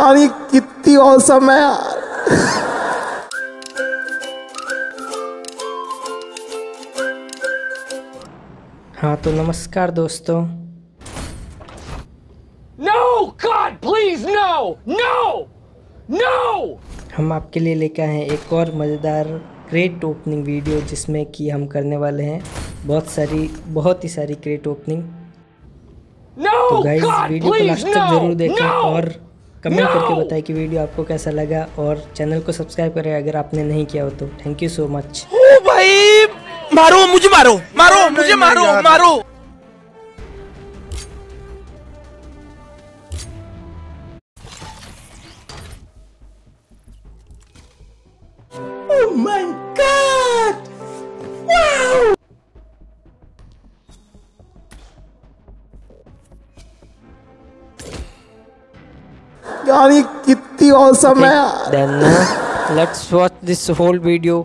यार ये कितनी औसम है यार। हाँ तो नमस्कार दोस्तों। No God please no no no। हम आपके लिए लेकर आए हैं एक और मज़ेदार क्रेट ओपनिंग वीडियो, जिसमें कि हम करने वाले हैं बहुत ही सारी क्रेट ओपनिंग। तो गाइस वीडियो को लास्ट तक जरूर देखें और कमेंट करके बताएं कि वीडियो आपको कैसा लगा, और चैनल को सब्सक्राइब करें अगर आपने नहीं किया हो तो। Thank you so much. ओ भाई मारो मुझे, मारो मुझे। Oh my God! Wow! यार ये कितनी awesome है यार। Then let's watch this whole video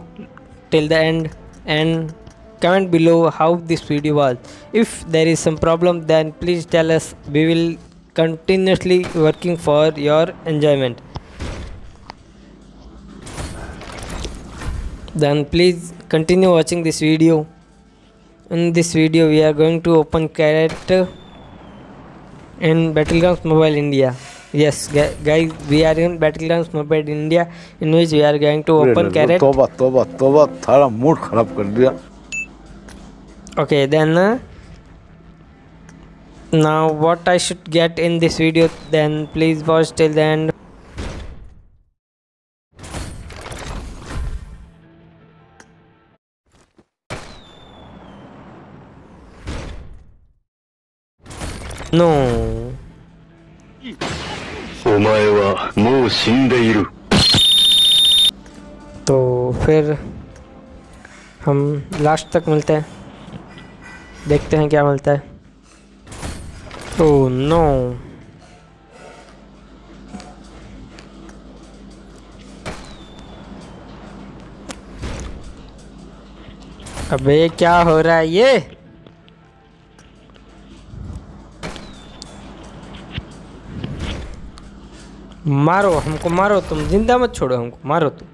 till the end and comment below how this video was. If there is some problem then please tell us. We will continuously working for your enjoyment. Then please continue watching this video. In this video we are going to open character in Battlegrounds Mobile India. Yes guys, we are in Battlegrounds Mobile India, in which we are going to open carrot. तोबा तोबा तोबा, थारा mood खराब कर दिया। Okay then now what I should get in this video, then please watch till the end. No. तो फिर हम लास्ट तक मिलते हैं, देखते हैं क्या मिलता है। ओह नो, अबे क्या हो रहा है ये। मारो हमको, मारो तुम, जिंदा मत छोड़ो हमको, मारो तुम।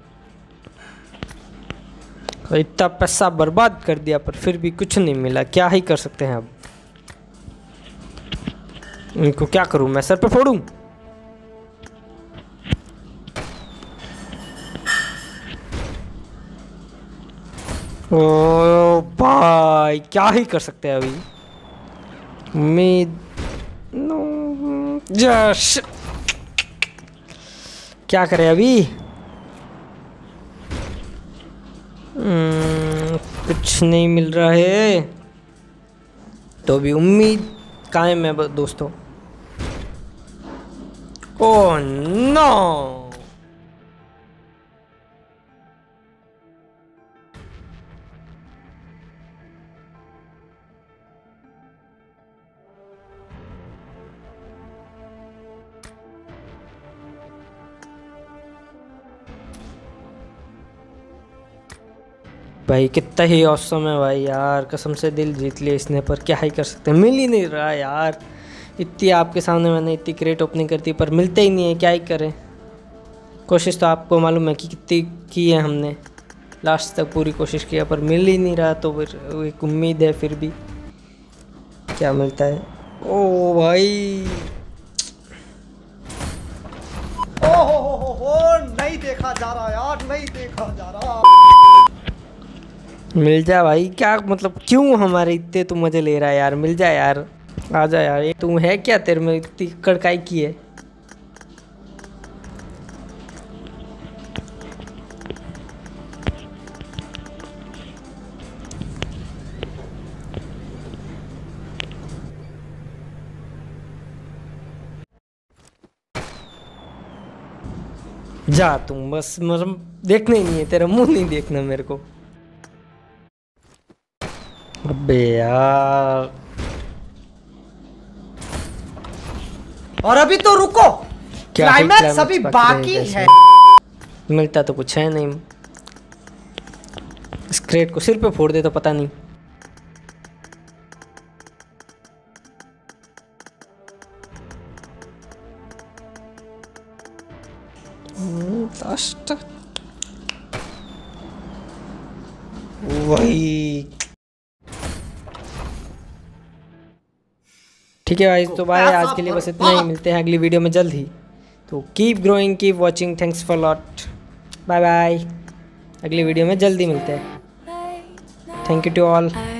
इतना पैसा बर्बाद कर दिया पर फिर भी कुछ नहीं मिला, क्या ही कर सकते हैं अब। इनको क्या करूं मैं, सर पे फोड़ूं? ओ भाई क्या ही कर सकते हैं अभी। उम्मीद नो जश, क्या करें अभी, कुछ नहीं मिल रहा है। तो भी उम्मीद कायम है दोस्तों। ओह नो, भाई कितना ही औसम है भाई यार, कसम से दिल जीत लिया इसने, पर क्या ही कर सकते हैं, मिल ही नहीं रहा यार। इतनी आपके सामने मैंने इतनी क्रेट ओपनिंग करती पर मिलते ही नहीं है, क्या ही करें। कोशिश तो आपको मालूम है कि कितनी की है हमने, लास्ट तक पूरी कोशिश किया पर मिल ही नहीं रहा। तो फिर एक उम्मीद है फिर भी, क्या मिलता है। ओ भाई ओ नहीं देखा जा रहा यार, नहीं देखा जा रहा। मिल जा भाई, क्या मतलब, क्यों हमारे इतने तू मजे ले रहा है यार, मिल जा यार, आ जा यार। ये तू है क्या, तेरे में इतनी कड़काई की है। जा तुम बस, देखना ही नहीं है, तेरा मुंह नहीं देखना मेरे को। अबे यार, और अभी तो रुको, क्लाइमैक्स अभी बाकी है। मिलता तो कुछ है नहीं, इस क्रेट को सिर पे फोड़ दे तो पता नहीं। dust. वही ठीक है गाइस, तो बाय, आज के लिए बस इतना ही। मिलते हैं अगली वीडियो में जल्द ही। तो keep growing, keep watching, thanks for lot, bye bye. अगली वीडियो में जल्दी मिलते हैं। Thank you to all.